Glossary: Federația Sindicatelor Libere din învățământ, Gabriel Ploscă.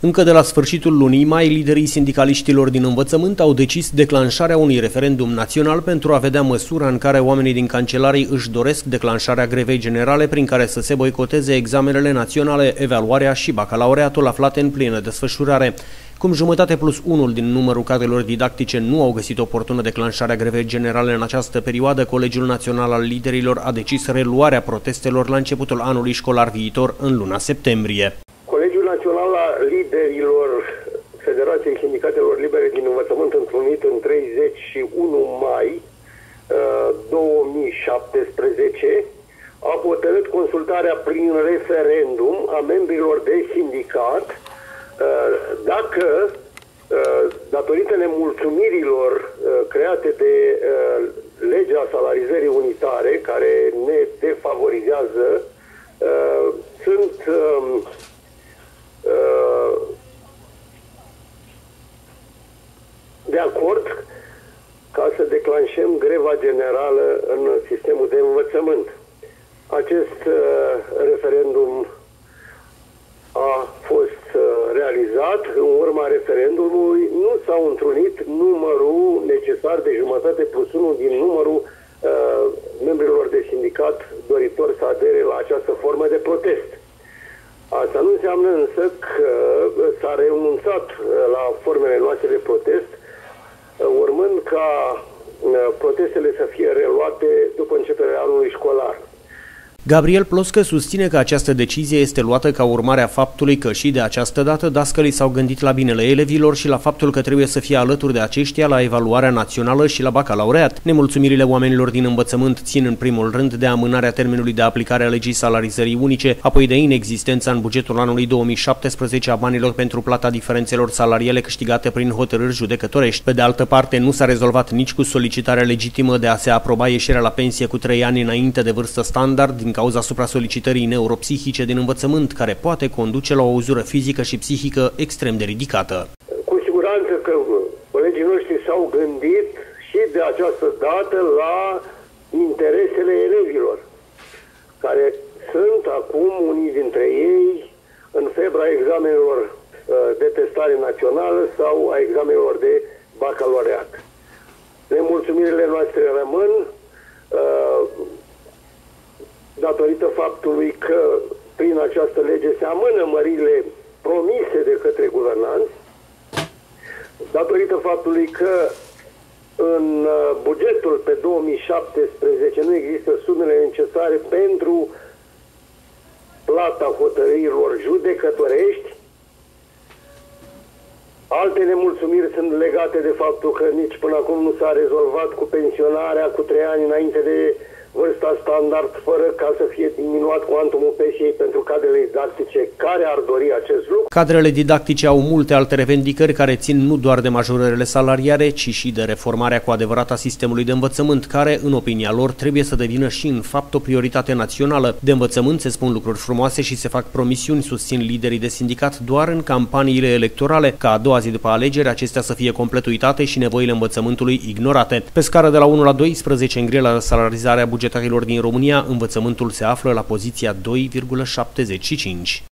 Încă de la sfârșitul lunii mai, liderii sindicaliștilor din învățământ au decis declanșarea unui referendum național pentru a vedea măsura în care oamenii din cancelarii își doresc declanșarea grevei generale prin care să se boicoteze examenele naționale, evaluarea și bacalaureatul aflate în plină desfășurare. Cum jumătate plus unul din numărul cadrelor didactice nu au găsit oportună declanșarea grevei generale în această perioadă, Colegiul Național al Liderilor a decis reluarea protestelor la începutul anului școlar viitor în luna septembrie. Colegiul Național al Liderilor Federației Sindicatelor Libere din Învățământ, întrunit în 31 mai 2017, a hotărât consultarea prin referendum a membrilor de sindicat dacă, datorită nemulțumirilor create de legea salarizării unitare, care ne defavorizează, sunt de acord ca să declanșăm greva generală în sistemul de învățământ. Acest referendum a fost realizat. În urma referendumului nu s-au întrunit numărul necesar de jumătate plus unul din numărul membrilor de sindicat doritor să adere la această formă de protest. Asta nu înseamnă însă că s-a renunțat la formele noastre de protest, urmând ca protestele să fie reluate după începerea anului școlar. Gabriel Ploscă susține că această decizie este luată ca urmare a faptului că și de această dată dascălii s-au gândit la binele elevilor și la faptul că trebuie să fie alături de aceștia la evaluarea națională și la bacalaureat. Nemulțumirile oamenilor din învățământ țin în primul rând de amânarea termenului de aplicare a legii salarizării unice, apoi de inexistența în bugetul anului 2017 a banilor pentru plata diferențelor salariale câștigate prin hotărâri judecătorești. Pe de altă parte, nu s-a rezolvat nici cu solicitarea legitimă de a se aproba ieșirea la pensie cu 3 ani înainte de vârstă standard din cauza supra-solicitării neuropsihice din învățământ, care poate conduce la o uzură fizică și psihică extrem de ridicată. Cu siguranță că colegii noștri s-au gândit și de această dată la interesele elevilor, care sunt acum unii dintre ei în febra examenelor de testare națională sau a examenelor de bacalaureat. Nemulțumirile noastre rămân, datorită faptului că prin această lege se amână mările promise de către guvernanți, datorită faptului că în bugetul pe 2017 nu există sumele necesare pentru plata hotărârilor judecătorești. Alte nemulțumiri sunt legate de faptul că nici până acum nu s-a rezolvat cu pensionarea cu 3 ani înainte de vârsta standard, fără ca să fie diminuat cuantumul pensiei pentru cadrele didactice care ar dori acest lucru. Cadrele didactice au multe alte revendicări care țin nu doar de majorările salariare, ci și de reformarea cu adevărat a sistemului de învățământ, care, în opinia lor, trebuie să devină și în fapt o prioritate națională. De învățământ se spun lucruri frumoase și se fac promisiuni, susțin liderii de sindicat, doar în campaniile electorale, ca a doua zi după alegeri acestea să fie complet uitate și nevoile învățământului ignorate. Pe scară de la 1 la 12, în grela salarizarea bugetarilor din România, învățământul se află la poziția 2,75.